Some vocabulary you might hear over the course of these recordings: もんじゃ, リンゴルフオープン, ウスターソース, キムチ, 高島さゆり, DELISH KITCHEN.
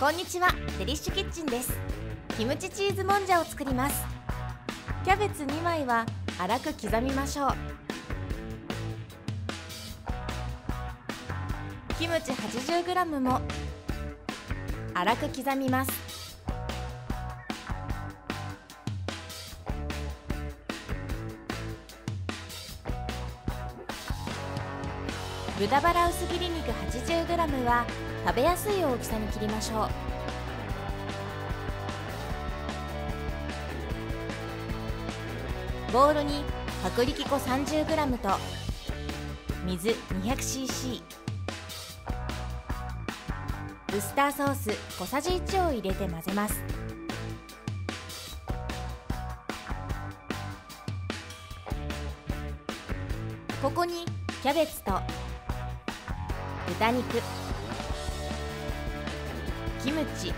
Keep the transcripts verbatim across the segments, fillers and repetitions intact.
こんにちは、デリッシュキッチンです。キムチチーズもんじゃを作ります。キャベツにまいは粗く刻みましょう。キムチ はちじゅうグラム も粗く刻みます。豚バラ薄切り肉 はちじゅうグラム は食べやすい大きさに切りましょう。ボウルに薄力粉 さんじゅうグラム と水 にひゃくシーシー、 ウスターソース小さじいちを入れて混ぜます。ここにキャベツと豚肉、キムチ、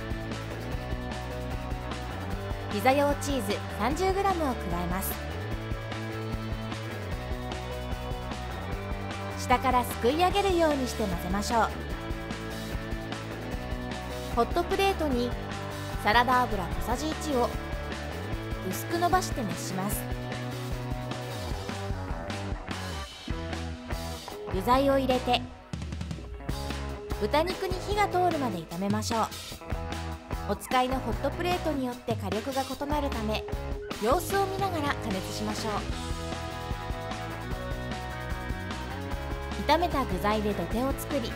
ピザ用チーズ さんじゅうグラム を加えます。下からすくい上げるようにして混ぜましょう。ホットプレートにサラダ油小さじいちを薄く伸ばして熱します。具材を入れて豚肉に火が通るまで炒めましょう。お使いのホットプレートによって火力が異なるため、様子を見ながら加熱しましょう。炒めた具材で土手を作り、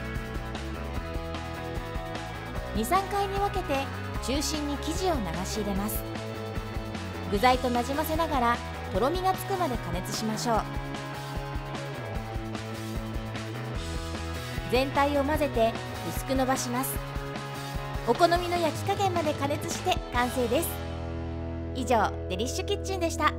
にさんかいに分けて中心に生地を流し入れます。具材となじませながらとろみがつくまで加熱しましょう。全体を混ぜて薄く伸ばします。お好みの焼き加減まで加熱して完成です。以上、デリッシュキッチンでした。